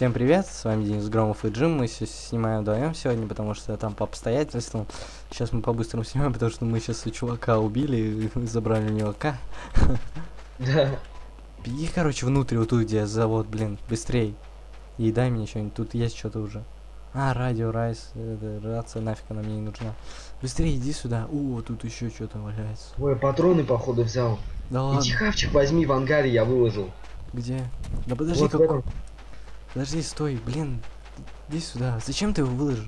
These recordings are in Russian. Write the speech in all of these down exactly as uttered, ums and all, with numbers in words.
Всем привет, с вами Денис Громов и Джим. Мы снимаем вдвоем сегодня, потому что там по обстоятельствам. Сейчас мы по-быстрому снимаем, потому что мы сейчас у чувака убили и забрали у него К. Да. Беги, короче, внутрь, вот тут, где завод, блин, быстрей. И дай мне что-нибудь, тут есть что-то уже. А, радио, райс, рация, нафиг она мне не нужна. Быстрее иди сюда. О, тут еще что-то валяется. Ой, патроны, походу, взял. Да ладно. Иди хавчик возьми в ангаре, я выложил. Где? Да подожди, вот какой... Подожди, стой, блин, иди сюда. Зачем ты его выложил?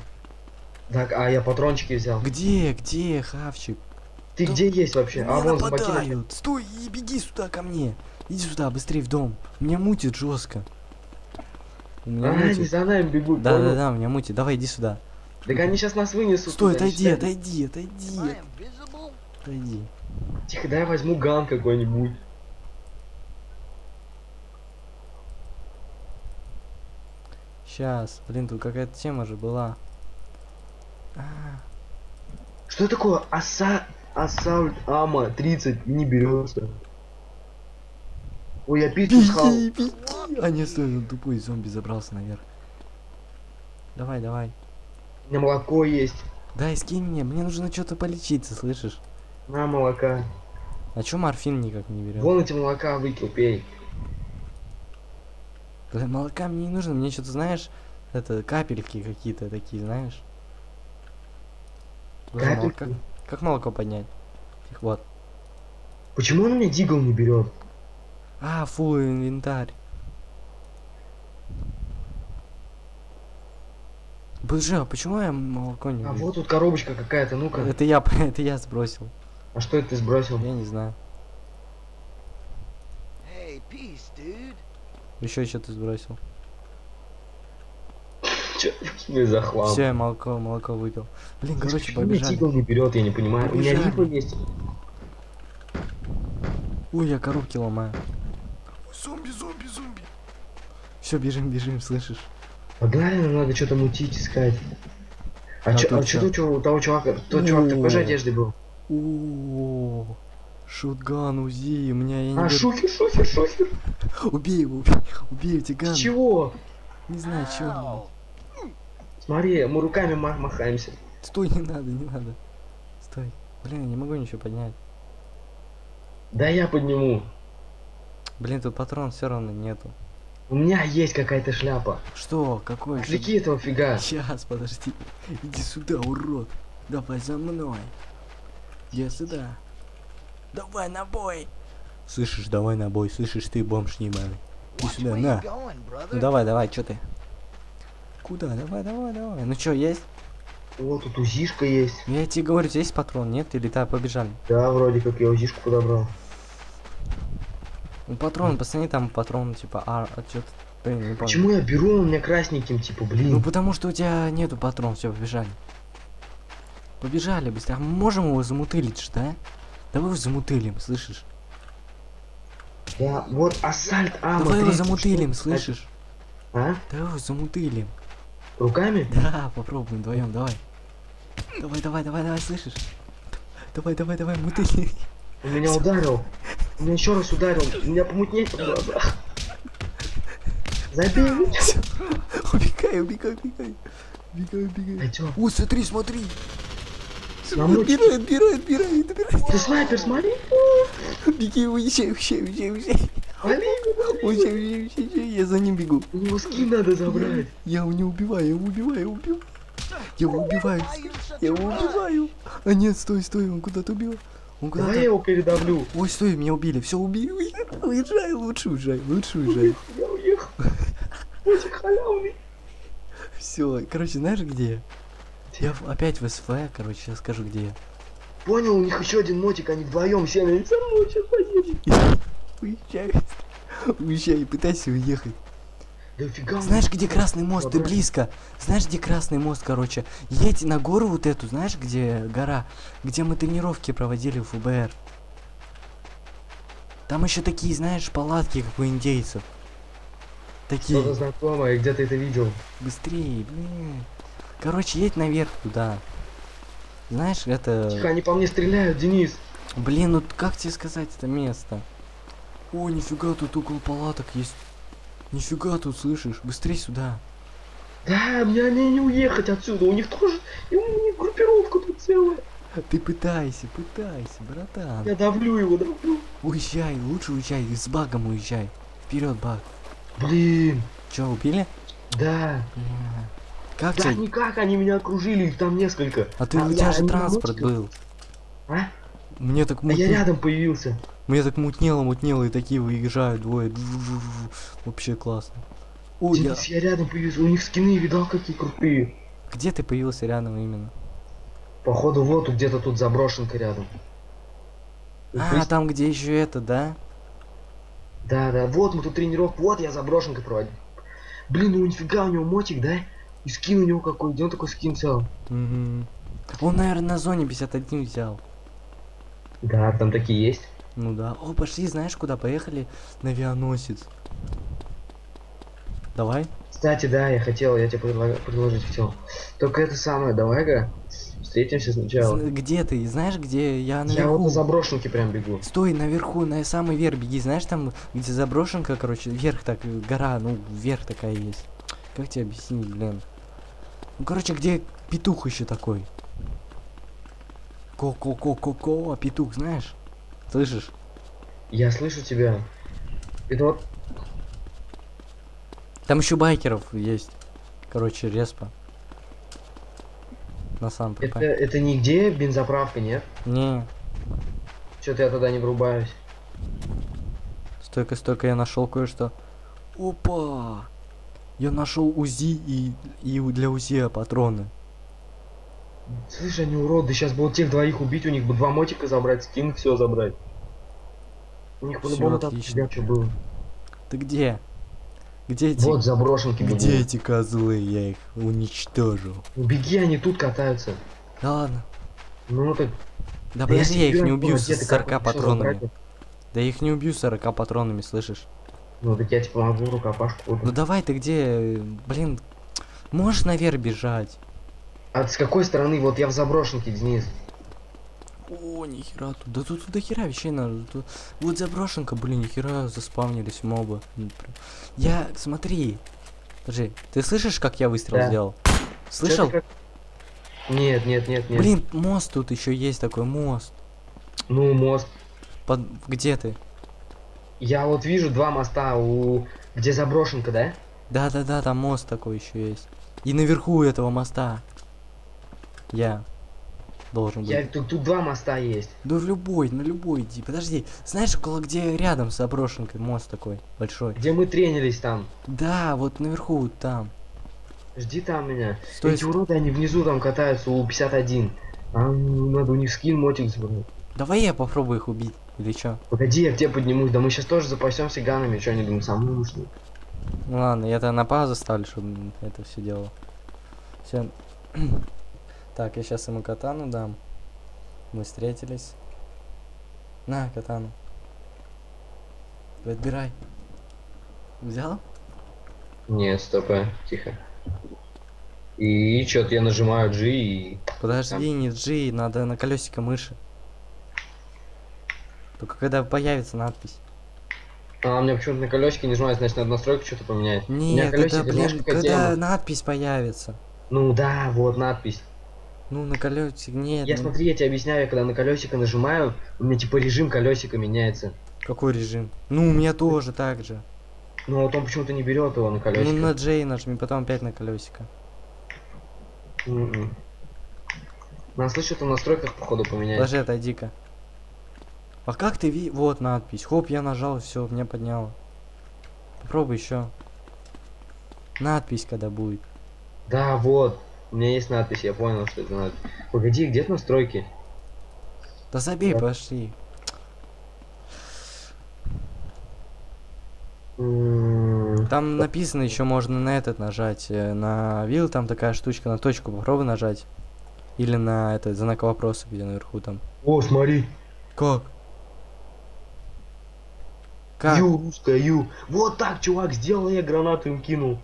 Так, а я патрончики взял. Где, где, хавчик? Ты Кто... где есть вообще? А, вон, нападают. Стой и беги сюда ко мне. Иди сюда, быстрее в дом. Меня мутит жестко. Меня а, мутит. Не за нами бегут. Да, да, да, да, меня мутит. Давай, иди сюда. Так они сейчас нас вынесут. Стой, туда, отойди, отойди, отойди, отойди. Тихо, дай я возьму ган какой-нибудь. Сейчас, блин, тут какая-то тема же была. А -а -а. Что такое аса... Ассаульт Ама тридцать не берется? Ой, я пиццу схал. А не, стой, он тупой зомби забрался наверх. Давай, давай. У меня молоко есть. Дай, скинь мне, мне нужно что-то полечиться, слышишь? На, молока. А чё морфин никак не берет? Вон эти молока выкил, пей. Молока мне не нужно, мне что-то, знаешь, это капельки какие-то такие, знаешь. Капельки? Как, как молоко поднять? Их вот. Почему он мне дигл не берет? А, фу, инвентарь. Боже, а почему я молоко не беру? А вот тут коробочка какая-то, ну-ка. Это я, это я сбросил. А что это ты сбросил? Я не знаю. Еще что ты сбросил? Че ты захвал? Все, я молоко, молоко выпил. Блин, ты короче, побежали. Тигл не берет, я не понимаю. Побежали. У меня липа есть. Ой, я коробки ломаю. Зомби, зомби, зомби. Все, бежим, бежим, слышишь? Погнали, нам надо что-то мутить, искать. А, а что а у того чувака? Тот чувак такой же одежды был. О, шутган, УЗИ, у меня я не. А шуфер, шуфер, шуфер. Убей его, убей, убей тигана. Чего? Не знаю, чего. Смотри, мы руками мах махаемся. Стой, не надо, не надо. Стой. Блин, я не могу ничего поднять. Да я подниму. Блин, тут патрон все равно нету. У меня есть какая-то шляпа. Что? Какой? Отвлеки этого фига. Сейчас, подожди. Иди сюда, урод. Давай за мной. Я сюда. Давай на бой. Слышишь, давай на бой, слышишь, ты бомж немалый. Ты сюда, на. Going, ну давай, давай, чё ты? Куда? Давай, давай, давай. Ну чё, есть? Вот тут УЗИшка есть. Я тебе говорю, есть патрон, нет? Или так, побежали? Да, вроде как я УЗИшку подобрал. Ну патрон, пацаны, там патрон, типа, а, а чё ты, не помню. Почему я беру, у меня красненьким, типа, блин? Ну потому что у тебя нету патрон, все, побежали. Побежали быстро. А мы можем его замутылить, да? Давай его замутылим, слышишь? Да, вот ассальт ама. Давай его замутылим, что? Слышишь? А? Давай его замутылим. Руками? Да, попробуем вдвоем, давай. Давай, давай, давай, давай, слышишь? Давай, давай, давай, мутыли. Он меня ударил. Он меня еще раз ударил. Меня помутнеть. Забей. Убегай, убегай, убегай. Убегай, убегай. О, смотри, смотри. Отбирай, отбирай, отбирай, отбирай. Ты снайпер, смотри. Беги, уезжай, уезжай, уезжай, уезжай. Уезжай, уезжай, уезжай, я за ним бегу. У него скин надо забрать. Я его не убиваю, я его убиваю, я убиваю. Я его убиваю, я его убиваю. А нет, стой, стой, он куда-то убил. Он куда-то... Давай я его передавлю. Ой, стой, меня убили, все, убили. Уезжай, лучше уезжай, лучше уезжай. Я уехал. Очень халявный. Все, короче, знаешь где? Я опять в СФ, короче, сейчас скажу, где я. Понял, у них еще один мотик, они вдвоем все на лицо сейчас поедем. Уезжай, уезжай, пытайся уехать. Да фига. Знаешь, где Красный мост? Ты близко. Знаешь, где Красный мост, короче? Едь на гору вот эту, знаешь, где гора? Где мы тренировки проводили в ВБР. Там еще такие, знаешь, палатки, как у индейцев. Такие. Что-то знакомое, где ты это видел? Быстрее, блин. Короче, едь наверх туда. Знаешь, это... Тихо, они по мне стреляют, Денис. Блин, ну как тебе сказать это место? О, нифига, тут около палаток есть. Нифига тут слышишь, быстрей сюда. Да, мне не уехать отсюда, у них тоже, у них группировка тут целая. Ты пытайся, пытайся, братан. Я давлю его, давлю. Уезжай, лучше уезжай, с багом уезжай. Вперед, баг. Блин. Че, убили? Да. Как да, тебе? Никак, они меня окружили, их там несколько. А ты, а, у тебя я, же транспорт был. А? Мне так мутнело. А я рядом появился. Мне так мутнело, мутнело, и такие выезжают двое. Вообще классно. Ой, я... я рядом появился, у них скины, видал, какие крутые. Где ты появился рядом именно? Походу вот, где-то тут заброшенка рядом. А, есть... там где еще это, да? Да, да, вот мы тут тренировку, вот я заброшенкой проводил. Блин, ну нифига, у него мотик, да? И скин у него какой-то, он такой скин взял. Угу. Он, наверное, на зоне пятьдесят один взял. Да, там такие есть. Ну да. О, пошли, знаешь, куда поехали? На авианосец. Давай. Кстати, да, я хотел, я тебе предлаг... предложить хотел. Только это самое, давай-ка встретимся сначала. Где ты? Знаешь, где я наверху? Я вот на заброшенке прям бегу. Стой, наверху, на самый верх беги. Знаешь, там, где заброшенка, короче, вверх так, гора, ну, вверх такая есть. Как тебе объяснить, блин? Ну, короче, где петух еще такой? Ко-ко-ко-ко-ко, а петух, знаешь? Слышишь? Я слышу тебя. Это вот... Там еще байкеров есть. Короче, респа. На самом деле. Это, это нигде бензоправка, нет? Не. Что-то я тогда не врубаюсь. Стойка, стойка, я нашел кое-что. Опа! Я нашел УЗИ и, и для УЗИ патроны. Слышь, они уроды, сейчас будут тех двоих убить, у них бы два мотика забрать, скин, все забрать. У них по-любому там что было. Ты где? Где эти? Вот заброшенки. Где бегу. Эти козлы? Я их уничтожу. Беги, они тут катаются. Да ладно. Ну, ну так. Да, да подожди, я, я их не убью с сорока патронами. Да я их не убью с сорока патронами, слышишь? Ну так я тебе помогу, рукопашку. Ну давай, ты где? Блин, можешь наверх бежать? А с какой стороны? Вот я в заброшенке вниз. О, нихера тут. Да тут до хера вещей надо. Тут... Вот заброшенка, блин, нихера заспавнились мобы. Я, смотри. Подожди, ты слышишь, как я выстрел да. сделал? Слышал? Как... Нет, нет, нет, нет. Блин, мост тут еще есть такой, мост. Ну, мост. Под... Где ты? Я вот вижу два моста, у... где заброшенка, да? Да, да, да, там мост такой еще есть. И наверху этого моста. Я должен быть. Я, тут, тут два моста есть. Да в любой, на любой иди. Подожди, знаешь, около где рядом с заброшенкой мост такой большой. Где мы тренились там? Да, вот наверху там. Жди там меня. Стой, эти уроды, они внизу там катаются у пятьдесят один. А, надо у них скин, мотик забрать. Давай я попробую их убить, или чё? Погоди, я к тебе поднимусь, да мы сейчас тоже запасемся ганами, чё они думают, сам нужны. Ну ладно, я тогда на паузу ставлю, чтобы это все дело. Все. Так, я сейчас ему катану дам. Мы встретились. На, катану. Отбирай. Взял? Нет, стопа, тихо. И чё-то я нажимаю G и... Подожди, там... не G, надо на колесико мыши. Только когда появится надпись. А у меня почему-то на колесике не нажимает, значит, надо настройку что-то поменять. Нет, это, блин, когда надпись появится. Ну да, вот надпись. Ну на колесике нет. Я ну... смотри, я тебе объясняю, когда на колесико нажимаю, у меня типа режим колесика меняется. Какой режим? Ну у меня тоже так же. Ну вот он почему-то не берет его на колесико. Ну на J нажми, потом опять на колесико. Mm-mm. Нас слышат в настройках, походу, поменять. Даже отойди-ка. А как ты ви... Вот надпись. Хоп, я нажал, все, меня подняло. Попробуй еще. Надпись когда будет. Да, вот. У меня есть надпись, я понял, что это надпись. Погоди, где настройки? Да забей, да. Пошли. Mm-hmm. Там написано еще можно на этот нажать. На вилл там такая штучка, на точку попробуй нажать. Или на этот знак вопроса, где наверху там. О, смотри. Как? Как? Ю, русская, ю. Вот так, чувак, сделал, я гранату им кинул.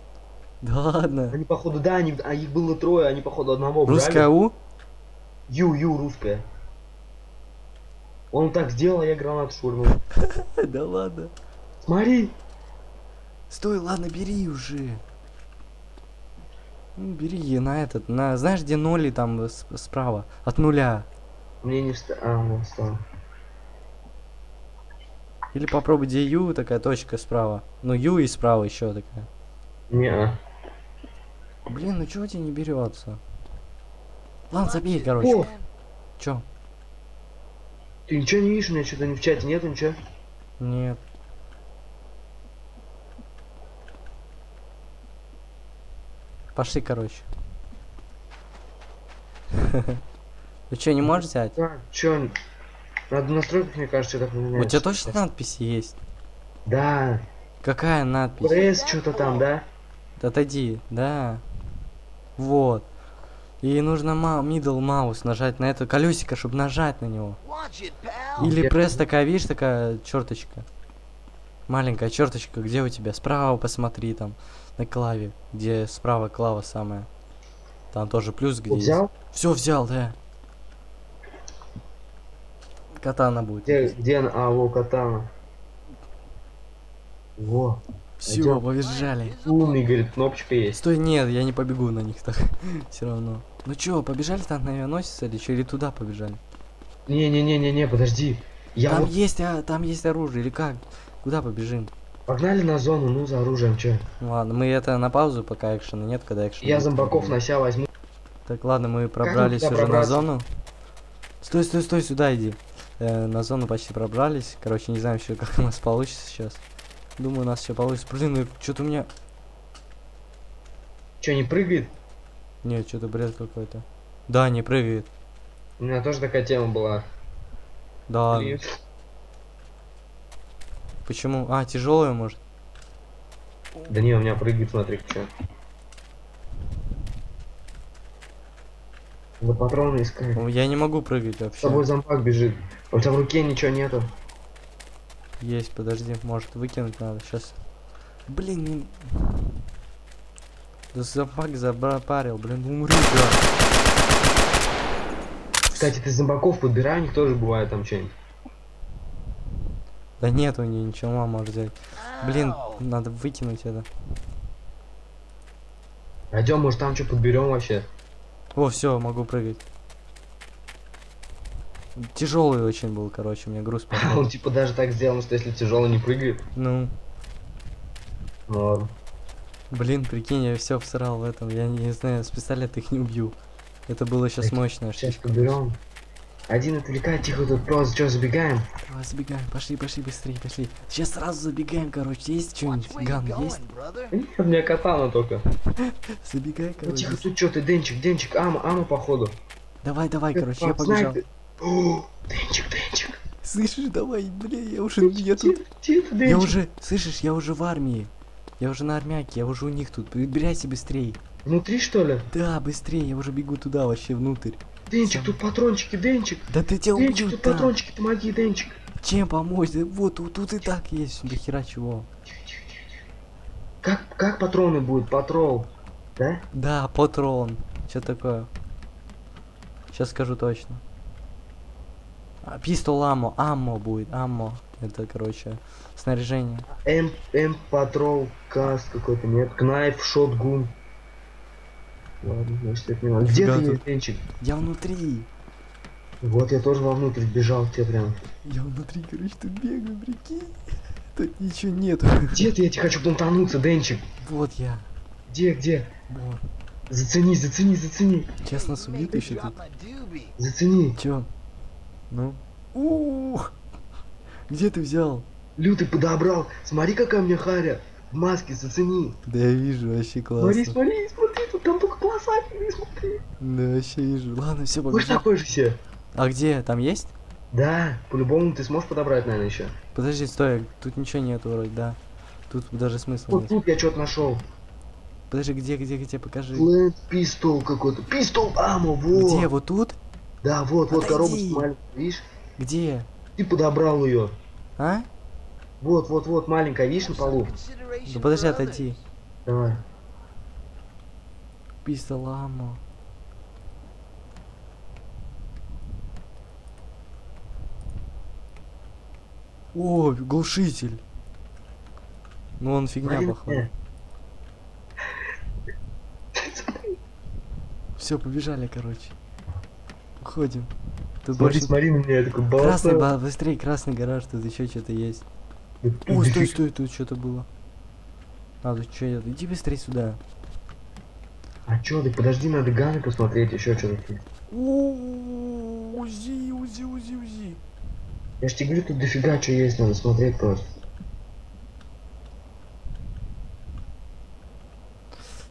Да ладно. Они походу, да, они, а их было трое, они походу одного брали. Русская у? Ю, ю, русская. Он так сделал, я гранату швырнул. Да ладно. Смотри. Стой, ладно, бери уже. Ну, бери на этот, на, знаешь, где ноли там справа, от нуля. Мне не встал. А, мне встал. Или попробуй, где Ю, такая точка справа. Ну, Ю и справа еще такая. Не-а. Блин, ну чего тебе не берется? Ладно, забей, короче. О! Чё? Ты ничего не видишь, у меня что-то не в чате нету, ничего? Нет. Пошли, короче. Ты что, не можешь взять? А, чё? Надо настройки, мне кажется, что-то поменять. У тебя точно надпись есть? Да. Какая надпись? ПС что-то там, да? Отойди, да. Вот. И нужно middle mouse нажать на это колесико, чтобы нажать на него. Или пресс такая, видишь, такая черточка. Маленькая черточка, где у тебя? Справа посмотри там. На клаве, где справа клава самая. Там тоже плюс, где взял? Есть. Все взял, да. Катана будет. Где, где она? А, во, катана. Во. Все, побежали. Умный, говорит, кнопочка есть. Стой, нет, я не побегу на них так. Все равно. Ну чё, побежали там на авианосец или че, или туда побежали? Не-не-не-не-не, подожди. Я там вот... есть, а, там есть оружие, или как? Куда побежим? Погнали на зону, ну за оружием, че? Ладно, мы это на паузу, пока экшена нет, когда экшена. Я нет, зомбаков на себя возьму. Так, ладно, мы пробрались уже на зону. Стой, стой, стой, сюда иди. Э, на зону почти пробрались. Короче, не знаю еще, как у нас получится сейчас. Думаю, у нас все получится. Блин, ну что-то у меня... Че, не прыгает? Нет, что-то бред какой-то. Да, не прыгает. У меня тоже такая тема была. Да. Привет. Почему? А, тяжелая, может? Да не, у меня прыгает, смотри, что. Да патроны искать. Я не могу прыгать вообще. С тобой зомбак бежит. У тебя в руке ничего нету. Есть, подожди, может выкинуть надо сейчас. Блин, не... Да зомбак забрапарил, блин, умру, да. Кстати, ты зомбаков подбирай, у них тоже бывает там что-нибудь. Да нет, у нее ничего, мама может взять. Блин, надо выкинуть это. Пойдем, может там что подберем вообще. О, все, могу прыгать. Тяжелый очень был, короче, у меня груз попал. Он типа даже так сделан, что если тяжелый не прыгает. Ну. Ну ладно. Блин, прикинь, я все всрал в этом. Я не знаю, с пистолета их не убью. Это было сейчас мощное. Сейчас подберем. Один отвлекает, тихо, тут просто что, забегаем? Давай забегаем, пошли, пошли, быстрее, пошли. Сейчас сразу забегаем, короче, есть что-нибудь? Ган есть? Нет, у меня катана только. Забегай, короче. Ну, тихо, тут что ты, Денчик, Денчик, ама, ама, походу. Давай, давай, это, короче, я побежал. Ты... О, Денчик, Денчик. Слышишь, давай, бля, я уже, Денчик, я тут... Тихо, тихо, я уже, слышишь, я уже в армии. Я уже на армяке, я уже у них тут. Подбирайся быстрее. Внутри, что ли? Да, быстрее, я уже бегу туда, вообще, внутрь. Денчик, Сам... тут патрончики, Денчик. Да ты тебя убьют, Денчик, тут да. Патрончики, помоги, Денчик. Чем помочь? Да вот, тут, тут и так есть, до хера чего. Как, как патроны будут? Патрол, да? Да, патрон. Что такое? Сейчас скажу точно. А, пистол аммо, аммо будет, аммо. Это, короче, снаряжение. М, М, патрол, каст какой-то, нет. Кнайф, шотгун. Ладно, значит, я понимаю. Где ты, тут... Денчик? Я внутри. Вот я тоже вовнутрь бежал, тебе прям. Я внутри, короче, тут бегаю, прикинь. Тут ничего нету. Где ты? Я тебе хочу понтануться, Денчик. Вот я. Где, где? Вот. Зацени, зацени, зацени. Честно, сумит еще тут. Зацени. Че? Ну? Ух! Где ты взял? Лютый подобрал. Смотри, какая у меня харя. В маске, зацени. Да я вижу, вообще классно. Смотри, смотри, смотри, тут там только класса, смотри. Да, вообще вижу. Ладно, все, побежали. Вы такой же все. А где? Там есть? Да, по-любому ты сможешь подобрать, наверное, еще. Подожди, стой, тут ничего нету вроде, да. Тут даже смысла вот нет. Тут я что-то нашел. Подожди, где, где, где, покажи. Флэт, пистол какой-то. Пистол, аммо, вот. Где, вот тут? Да, вот, вот коробочка маленькая, видишь? Где? Ты подобрал ее. А? Вот, вот, вот, маленькая, видишь, на полу. Да подожди, отойди. Давай. Пистоламо. О, глушитель. Ну он фигня походу. Все, побежали, короче. Уходим. Тут смотри, больше... смотри на меня, я такой балл. Красный балл, быстрее, красный гараж, тут еще что-то есть. О, стой, стой, тут что-то было. Надо, что я... Иди быстрее сюда. А чё ты, подожди, надо ганы посмотреть, еще что-то. Узи, узи, узи, узи. Я ж тебе говорю, тут дофига что есть, надо смотреть просто.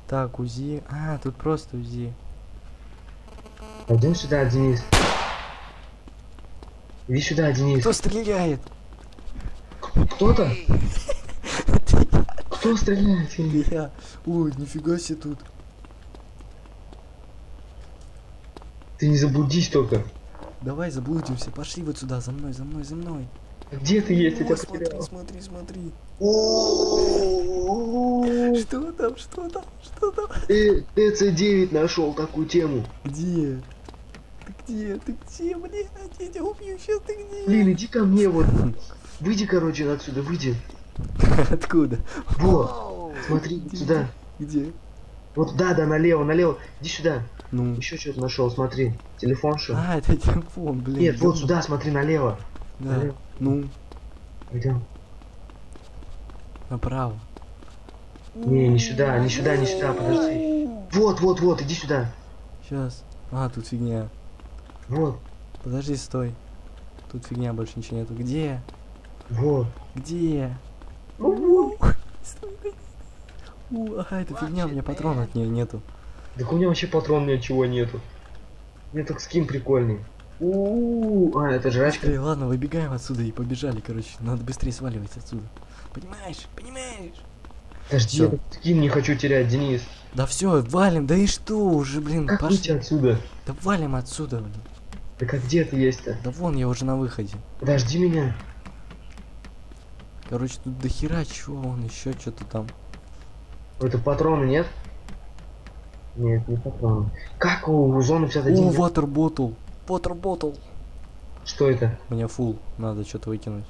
Так, УЗИ. А, тут просто УЗИ. Пойдем сюда, Денис. Иди сюда, Денис. Кто стреляет? Кто-то? Кто стреляет? Я. Ой, нифига себе тут. Ты не заблудись только. Давай заблудимся. Пошли вот сюда, за мной, за мной, за мной. Где ты есть? О, смотри, смотри, смотри. Что там, что там, что там? Т Ц девять нашел такую тему. Где? Ты где? Ты где? Блин, я тебя убью сейчас, ты где? Блин, иди ко мне вот. Выйди, короче, отсюда, выйди. Откуда? Вот. Смотри, сюда. Где? Вот, да, да, налево, налево. Иди сюда. Ну. Еще что-то нашел, смотри. Телефон шел. А, это телефон, блин. Нет, вот сюда, смотри, налево. Да. Ну. Идем. Направо. Не, не сюда, не сюда, не сюда, подожди. Вот, вот, вот, иди сюда. Сейчас. А, тут фигня. Вот. Подожди, стой. Тут фигня, больше ничего нету. Где? Вот. Где? Ууу, ага, это фигня, у меня патрон от нее нету. Так у меня вообще патрон ничего нету. Мне так скин прикольный. Ууу, а, это жрачка. Быстрее, ладно, выбегаем отсюда и побежали, короче. Надо быстрее сваливать отсюда. Понимаешь, понимаешь? Подожди, я скин не хочу терять, Денис. Да все, валим, да и что уже, блин, как пошли. Выйти отсюда? Да валим отсюда, блин. Так а где ты есть-то? Да вон, я уже на выходе. Подожди меня. Короче, тут дохера чего, вон еще что-то там. Это патроны, нет? Нет, не патроны. Как у зоны пятьдесят один? О, ватерботл. Ватерботл. Что это? У меня фул, надо что-то выкинуть.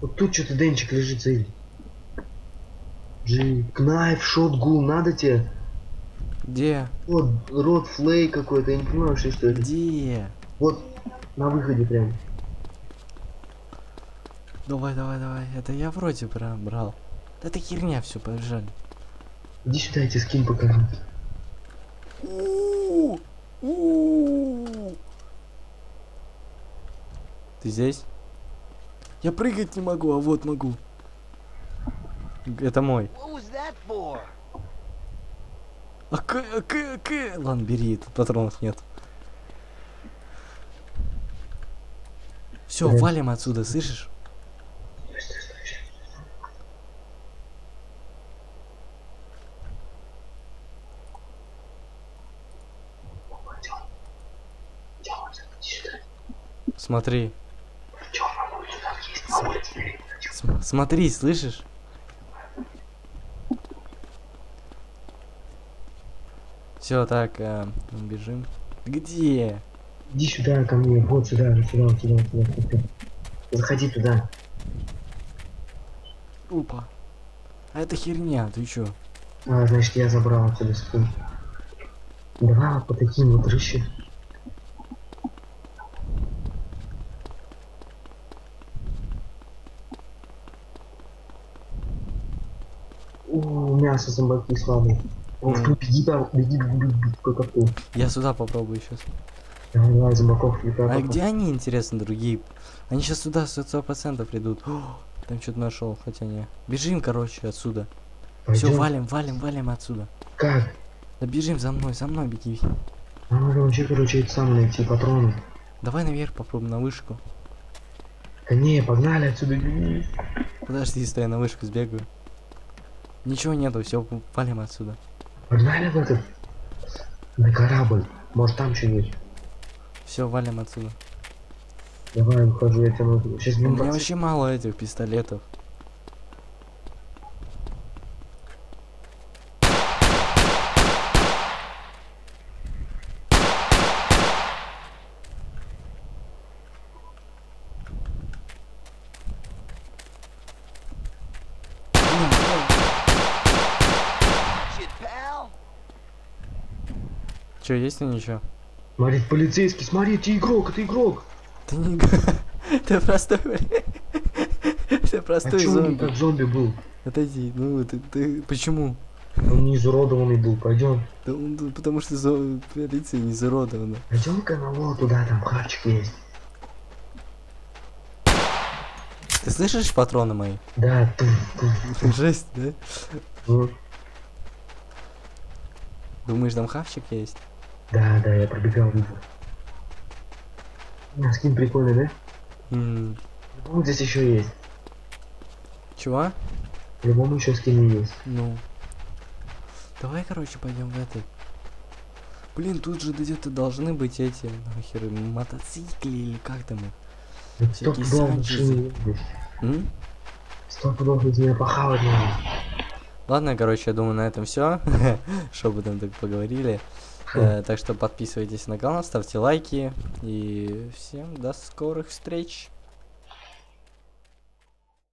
Вот тут что-то денчик лежит, заедет. Джим, кнайф, шотгул, надо тебе? Где? Вот, рот флей какой-то, я не понимаю, что это. Где? Вот, на выходе прям. Давай, давай, давай, это я вроде прям брал. Это херня, все, побежали. Иди сюда, я тебе скин покажу. Ты здесь? Я прыгать не могу, а вот могу. Это мой. А к, а к, а к. Ладно, бери, тут патронов нет. Все, валим отсюда, слышишь? Смотри. Смотри, слышишь? Все, так, э, бежим. Где? Иди сюда ко мне, вот сюда, сюда, сюда, сюда, сюда. Заходи туда. Опа. А это херня, ты чё? А, значит, я забрал отсюда скин. Давай по таким вот рыщи. Мясо зомбаки слабые. Он mm. беги там, беги, беги, беги, только кто. Я сюда попробую сейчас. Давай, давай, зомбаков летаю. А попал. Где они, интересно, другие? Они сейчас сюда сто процентов придут. О, там что-то нашел, хотя не. Бежим, короче, отсюда. Все, валим, валим, валим отсюда. Как? Да бежим за мной, за мной беги. А надо вообще, короче, это сам найти патроны. Давай наверх попробуем, на вышку. Да не, погнали отсюда. Подожди, стой, на вышку сбегаю. Ничего нету, все, валим отсюда. Погнали в этот, на корабль, может там что есть. Все, валим отсюда. Давай, выхожу, я тебя могу. Сейчас у меня пацан... вообще мало этих пистолетов. Че, есть ли ничего? Смотри, полицейский, смотри, ты игрок, ты игрок. Ты не игрок. Ты простой, блядь. Ты простой зомби. Как зомби был. Отойди, ну ты, ты почему? Он не изуродованный был, пойдем. Да он, потому что зо... полиция не изуродована. Пойдем-ка на вон туда, там хавчик есть. Ты слышишь патроны мои? Да. Жесть, да? Вот. Думаешь, там хавчик есть? Да, да, я пробегал, видел. А скин прикольный, да? Mm. По-моему, здесь еще есть. Чего? По-моему, еще скин есть. Ну. Давай, короче, пойдем в этот. Блин, тут же где-то должны быть эти нахер мотоциклы или как там их. Стоп, долго. Стоп, долго тебя похавать надо. Ладно, короче, я думаю, на этом все. Чтобы там так поговорили. Э, так что подписывайтесь на канал, ставьте лайки. И всем до скорых встреч.